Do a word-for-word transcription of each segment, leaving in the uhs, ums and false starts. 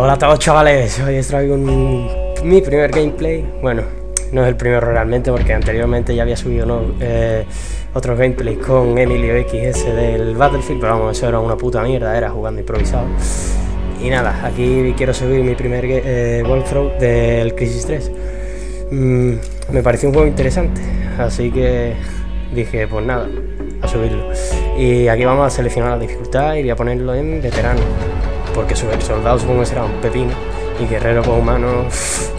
Hola a todos, chavales, hoy os traigo un... mi primer gameplay. Bueno, no es el primero realmente, porque anteriormente ya había subido, ¿no?, eh, otros gameplays con Emilio X S del Battlefield, pero vamos, eso era una puta mierda, era jugando improvisado. Y nada, aquí quiero subir mi primer eh, walkthrough del Crysis tres. Mm, me pareció un juego interesante, así que dije, pues nada, a subirlo. Y aquí vamos a seleccionar la dificultad y voy a ponerlo en veterano, porque sobre soldados supongo que será un pepino y guerrero con humanos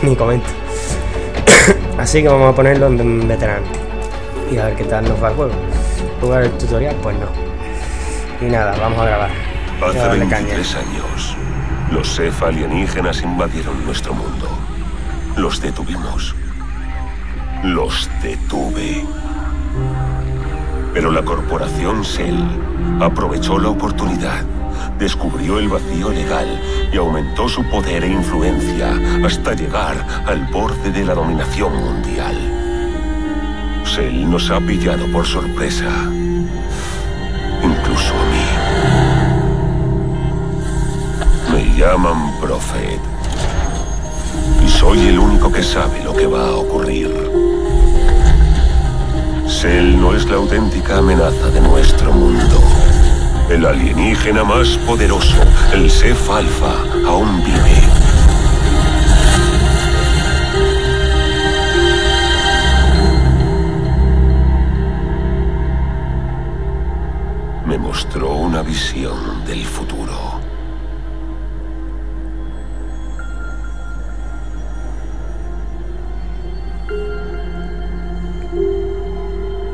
ni comento. Así que vamos a ponerlo en veterano y a ver qué tal nos va el juego. ¿Jugar el tutorial? Pues no. Y nada, vamos a grabar. Hace veintitrés años los Ceph alienígenas invadieron nuestro mundo. Los detuvimos. Los detuve. Pero la corporación Cell aprovechó la oportunidad, descubrió el vacío legal y aumentó su poder e influencia hasta llegar al borde de la dominación mundial. Cell nos ha pillado por sorpresa, incluso a mí. Me llaman Prophet y soy el único que sabe lo que va a ocurrir. Cell no es la auténtica amenaza de nuestro mundo. El alienígena más poderoso, el Ceph Alpha, aún vive. Me mostró una visión del futuro.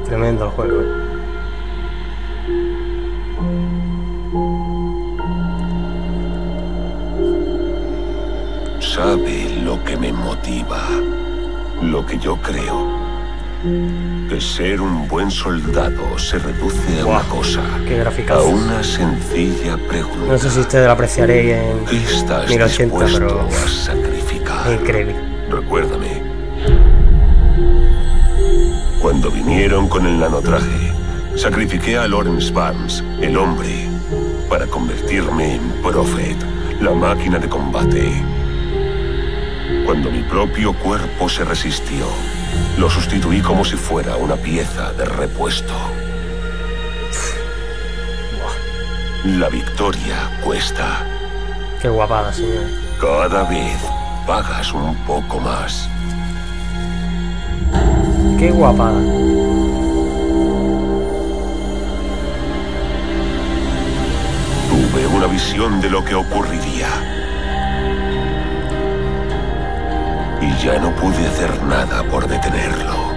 Tremendo el juego, ¿eh? Sabe lo que me motiva, lo que yo creo. Que ser un buen soldado se reduce a wow, una cosa. Qué graficazos. A una sencilla pregunta. No sé si ustedes lo apreciaréis en mil ochenta, pero a sacrificar. Increíble. Recuérdame. Cuando vinieron con el nanotraje, sacrifiqué a Lawrence Barnes, el hombre, para convertirme en Prophet, la máquina de combate. Cuando mi propio cuerpo se resistió, lo sustituí como si fuera una pieza de repuesto. La victoria cuesta. Qué guapada, señor. Cada vez pagas un poco más. ¡Qué guapada! Tuve una visión de lo que ocurriría. Y ya no pude hacer nada por detenerlo.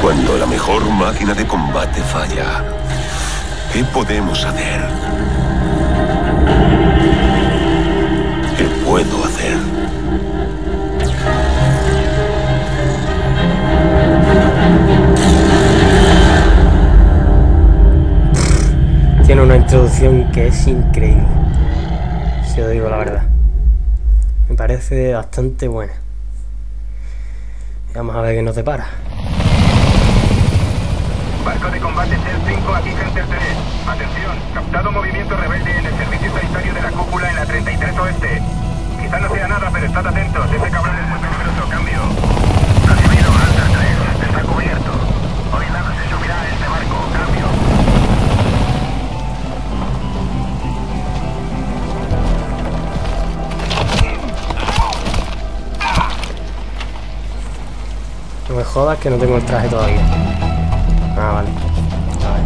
Cuando la mejor máquina de combate falla, ¿qué podemos hacer? ¿Qué puedo hacer? Tiene una introducción que es increíble, si os digo la verdad. Me parece bastante buena. Vamos a ver qué nos depara. Barco de combate Cell cinco aquí Center tres. Atención, captado movimiento rebelde en el servicio sanitario de la cúpula en la treinta y tres oeste. Quizá no sea nada, pero estad atentos. Ese cabrón es muy peligroso. Cambio. Recibido, Alter tres. Está cubierto. Hoy nada se subirá a este barco. Cambio. No me jodas que no tengo el traje todavía. Ah, vale. A ver.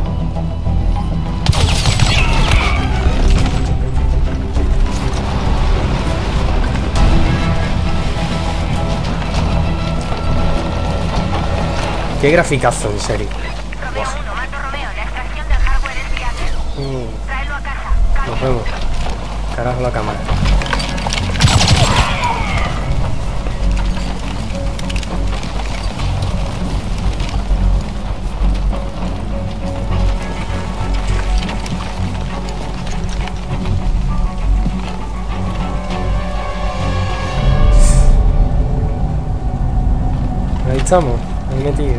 Qué graficazo, en serio. Romeo uno, mando Romeo, la extracción del hardware es viable. Mm. Tráelo a casa. Nos vemos. Carajo la cámara. estamos, ahí metido.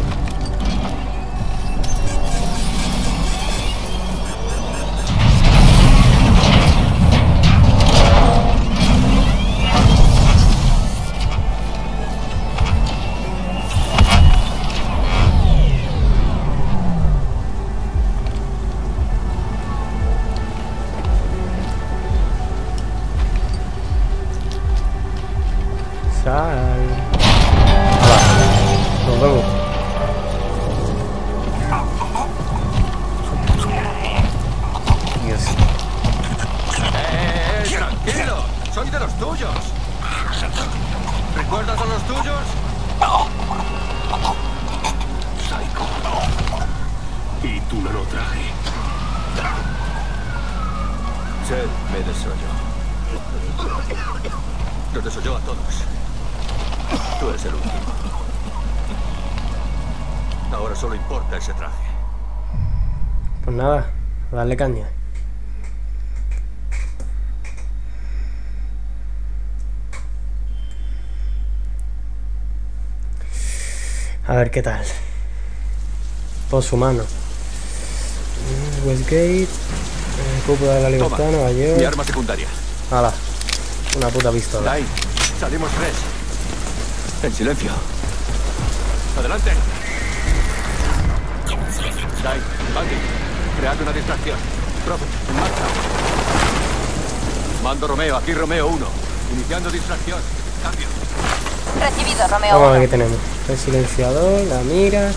Dale caña. A ver qué tal. Pozo humano. Westgate. Cúpula de la Libertad, toma. Nueva York. Mi arma secundaria. Hala. Una puta pistola. Line. Salimos tres. En silencio. Adelante. Line. Creando una distracción. Prophet, en marcha. Mando Romeo, aquí Romeo uno. Iniciando distracción. Cambio. Recibido, Romeo. Vamos a ver qué tenemos. El silenciador, la mira.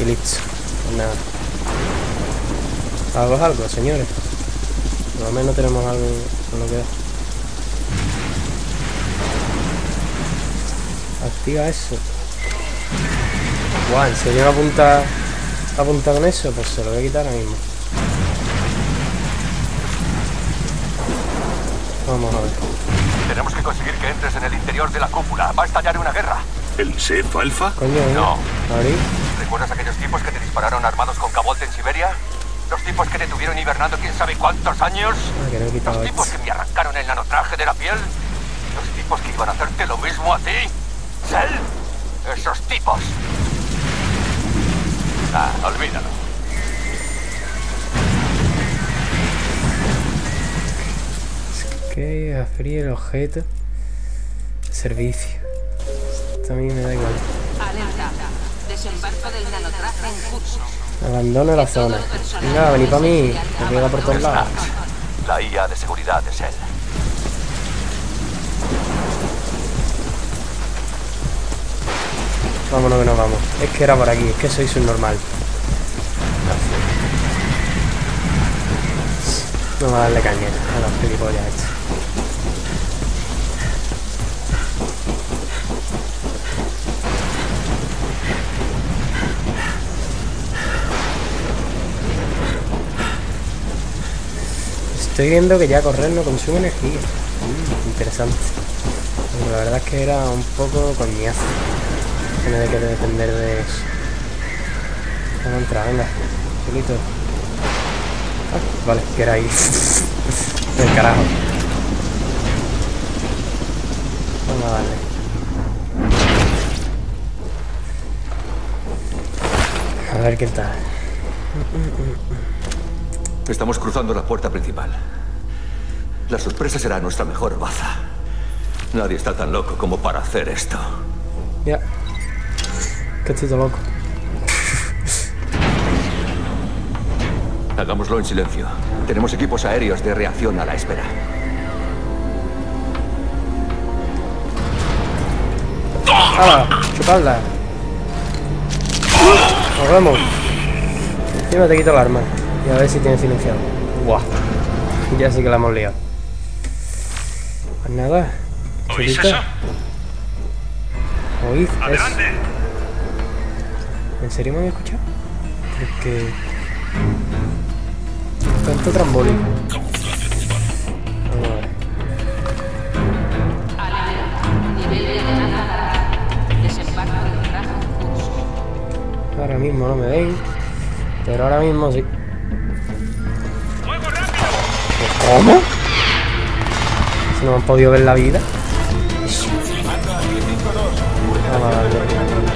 Y listo. Nada. Algo es algo, señores. Por lo menos tenemos algo con lo que da. Activa eso. Guau, se llega a apuntar. ¿Está apuntado en eso? Pues se lo voy a quitar ahora mismo. Vamos a ver. Tenemos que conseguir que entres en el interior de la cúpula. Va a estallar una guerra. ¿El Ceph Alfa? Coño, ¿eh? No. ¿Abrí? ¿Recuerdas aquellos tipos que te dispararon armados con cabote en Siberia? ¿Los tipos que te tuvieron hibernando quién sabe cuántos años? Ah, que no he quitado. ¿Los tipos que me arrancaron el nanotraje de la piel? ¿Los tipos que iban a hacerte lo mismo a ti? ¡Cell! ¡Esos tipos! Ah, olvídalo. Es que abrí el objeto. Servicio. Esto a mí me da igual. Alerta. Desembarco del nanotraje en curso. Abandona la zona. Venga, vení para mí. Me pega por todos lados. La I A de seguridad de Cell. Vámonos que nos vamos. Es que era por aquí, es que soy subnormal. No me va a darle caña a los gilipollas estos. Estoy viendo que ya correr no consume energía. Mm, interesante. Pero la verdad es que era un poco coñazo. Tiene que depender de eso. Vamos a entrar, venga. Solito. Ah, vale, que era ahí. Del carajo. Vamos a darle. A ver qué tal. Estamos cruzando la puerta principal. La sorpresa será nuestra mejor baza. Nadie está tan loco como para hacer esto. Ya. Que estoy loco. Hagámoslo en silencio. Tenemos equipos aéreos de reacción a la espera. ¡Hala! ¡Chupadla! ¡Nos vemos! Encima te quito el arma. Y a ver si tiene silenciado. ¡Buah! Ya sí que la hemos liado. Pues nada. ¿Oís eso? ¿Oís eso? ¡Adelante! ¿En serio me había escuchado? Porque... Tanto trambólico. Vamos a ver. Ahora mismo no me ven. Pero ahora mismo sí. ¿Cómo? Si no me han podido ver la vida. Vamos a darle.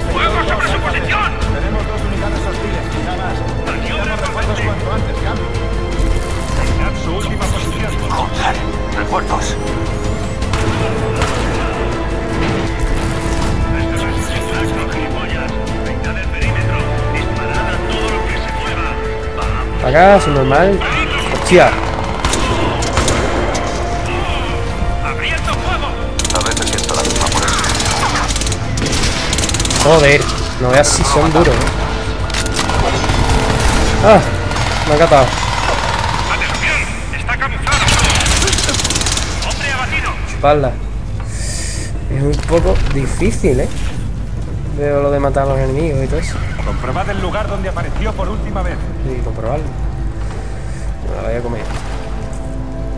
para acá, soy normal. ¡Hostia! Joder, no veas si son duros, ¿eh? Ah, me ha catado. Espalda. Es un poco difícil, ¿eh? Veo lo de matar a los enemigos y todo eso. Comprobad el lugar donde apareció por última vez. Sí, comprobarlo. Me la voy a comer.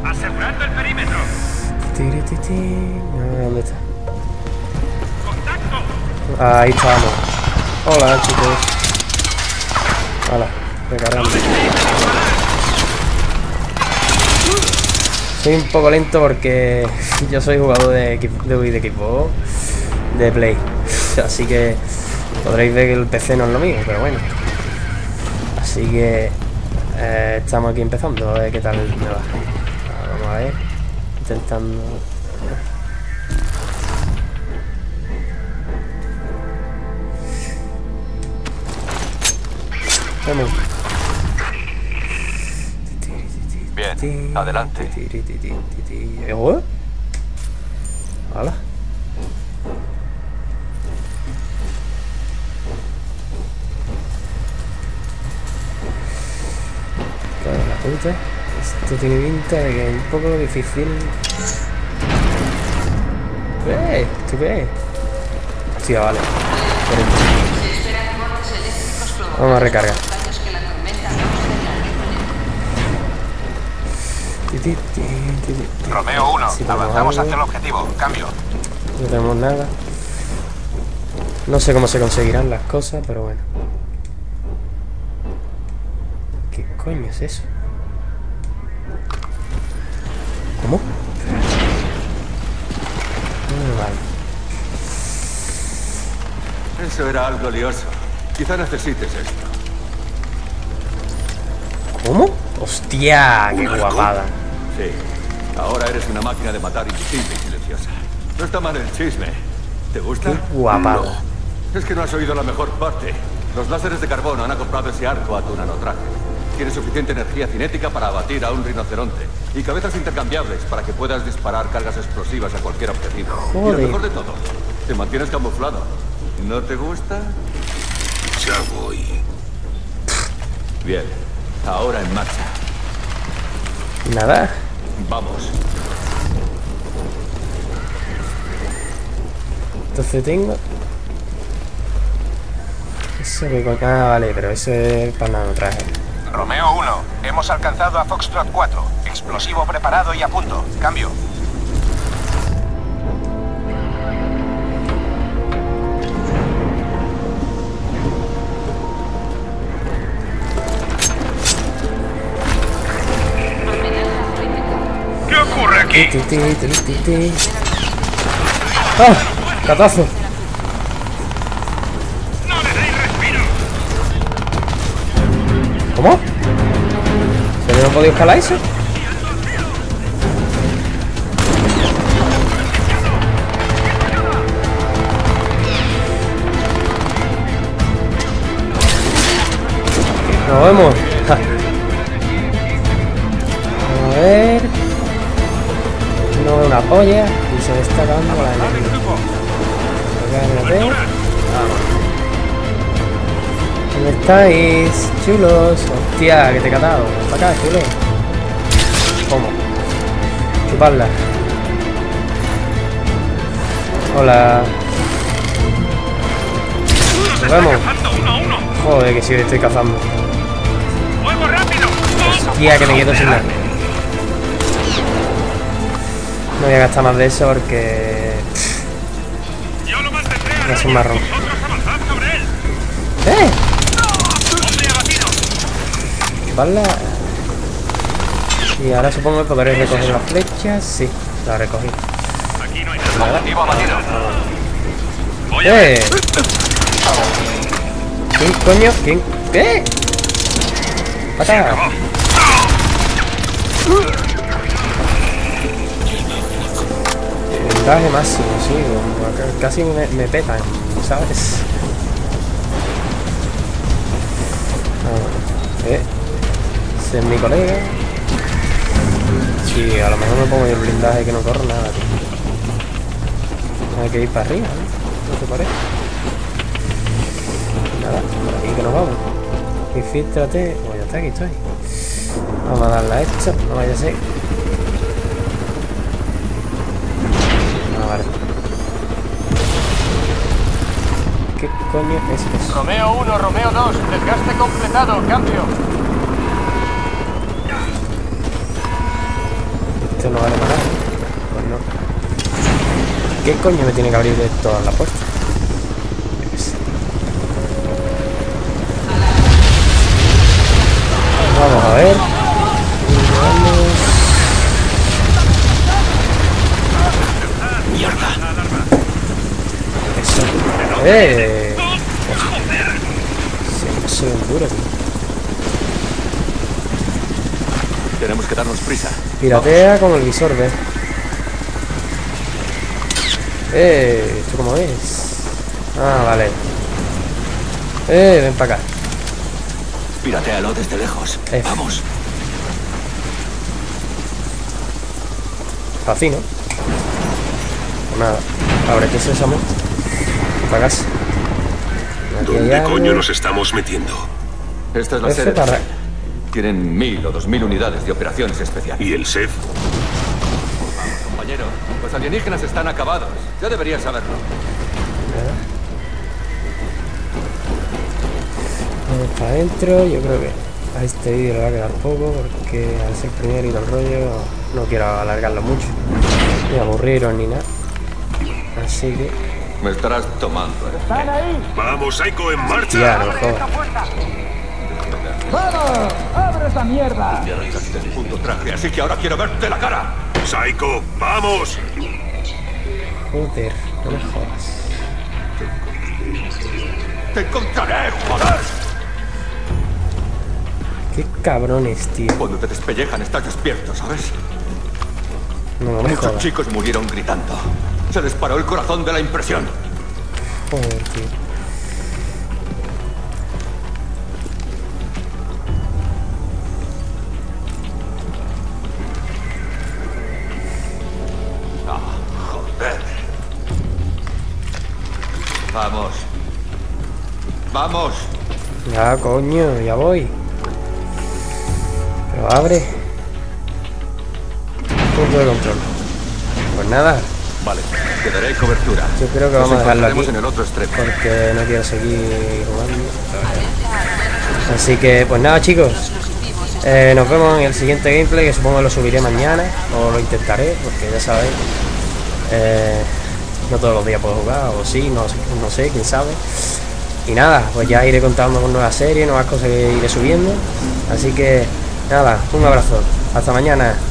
Asegurando el perímetro. Tiri, tiri, tiri. Ah, ¿dónde está? ¡Contacto! Ahí estamos. Hola, chicos. Hola, recargando. Soy un poco lento porque yo soy jugador de equipo, de, de equipo de Play. Así que podréis ver que el P C no es lo mío, pero bueno. Así que eh, estamos aquí empezando, a ver qué tal me va. Vamos a ver. Intentando. Vamos. Bien, adelante. ¿Eh? Hola. Esto tiene pinta de que es un poco difícil. ¿Qué? ¿Tú qué? Sí, vale. Vamos a recargar. Romeo uno, avanzamos hacia el objetivo. Cambio. No tenemos nada. No sé cómo se conseguirán las cosas, pero bueno. ¿Qué coño es eso? ¿Cómo? Ah, vale. Eso era algo lioso. Quizá necesites esto. ¿Cómo? ¡Hostia! ¡Qué guapada! Sí. Ahora eres una máquina de matar invisible y silenciosa. No está mal el chisme. ¿Te gusta? ¡Qué guapada! No. Es que no has oído la mejor parte. Los láseres de carbono han acoplado ese arco a tu nanotraje. Tiene suficiente energía cinética para abatir a un rinoceronte y cabezas intercambiables para que puedas disparar cargas explosivas a cualquier objetivo. Joder. Y lo mejor de todo, te mantienes camuflado. ¿No te gusta? Ya voy. Bien, ahora en marcha. Nada. Vamos. Entonces tengo... Eso que con... Ah, vale, pero ese es para nanotraje. Romeo uno, hemos alcanzado a Foxtrot cuatro. Explosivo preparado y a punto. Cambio. ¿Qué ocurre aquí? ¡Ah! ¡Catazo! ¿Cómo? ¿Se me ha podido escalar eso? Nos vemos. Ja. A ver. No veo una polla. Y se me está acabando con la energía. Acá en el... ¿Dónde estáis, chulos? Hostia, que te he catado. Para acá, chulo. ¿Cómo? Chuparla. Hola. Nos vemos. Joder, que sí, le estoy cazando. Hostia, que me quedo sin nada. No voy a gastar más de eso porque... No es un marrón. ¿Eh? Y ahora supongo que podré recoger las flechas. Sí, la recogí. Aquí no hay nada. ¡Eh! ¿Quién coño? ¿Quién? ¿Qué? ¡Pata! Puntaje máximo, sí. Casi me, me petan, ¿sabes? Ah, eh. Ese es mi colega. Sí, a lo mejor me pongo el blindaje que no corre nada, tío. Hay que ir para arriba, ¿eh? ¿No te parece? Nada, por aquí que nos vamos. Infíltrate. Bueno, ya está, aquí estoy. Vamos a darle a esto, no vaya a ser. ¿Qué coño es eso? Romeo uno, Romeo dos, desgaste completado, cambio. Esto no vale para nada. Pues no. ¿Qué coño me tiene que abrir de todas las puertas? Yo qué sé. Vamos a ver. Vamos. Mierda. Eso. ¡Eh! Joder. Se me duro, tío. Tenemos que darnos prisa. Piratea con el visor, ¿ves? ¡Eh! ¿Esto cómo es? Ah, vale. ¡Eh! Ven para acá. Piratealo desde lejos. F. Vamos. Fácil, ¿no? Pues nada. Abre que se llama. Pagas. ¿Dónde coño nos estamos metiendo? Esta es la sede. Para... Tienen mil o dos mil unidades de operaciones especiales. ¿Y el Ceph? Pues vamos, compañero. Los alienígenas están acabados. Ya deberías saberlo. Vamos para adentro. Yo creo que a este vídeo le va a quedar poco porque al ser primero y todo el rollo no quiero alargarlo mucho. Ni aburriros ni nada. Así que... Me estarás tomando, ¿eh? ¿Están ahí? Vamos, Psycho, en marcha. Ya, no, ¡abre esta puerta! ¡Vamos! ¡Abre esa mierda! Ya realizaste el punto traje, así que ahora quiero verte la cara. ¡Psycho, vamos! Joder, no me jodas. ¡Te encontraré, joder! ¡Qué cabrones, tío! Cuando te despellejan estás despierto, ¿sabes? No, no me jodas. Muchos chicos murieron gritando. Se les paró el corazón de la impresión. Joder, tío. Ah, joder. Vamos. Vamos. Ya, coño, ya voy. Pero abre. Punto de control. Pues nada. Vale, te daré cobertura. Yo creo que vamos a dejarlo aquí en el otro extremo, porque no quiero seguir jugando. Así que, pues nada, chicos, eh, nos vemos en el siguiente gameplay, que supongo lo subiré mañana, o lo intentaré, porque ya sabéis, eh, no todos los días puedo jugar, o sí, no, no sé, quién sabe. Y nada, pues ya iré contando con nuevas series, nuevas cosas que iré subiendo. Así que, nada, un abrazo, hasta mañana.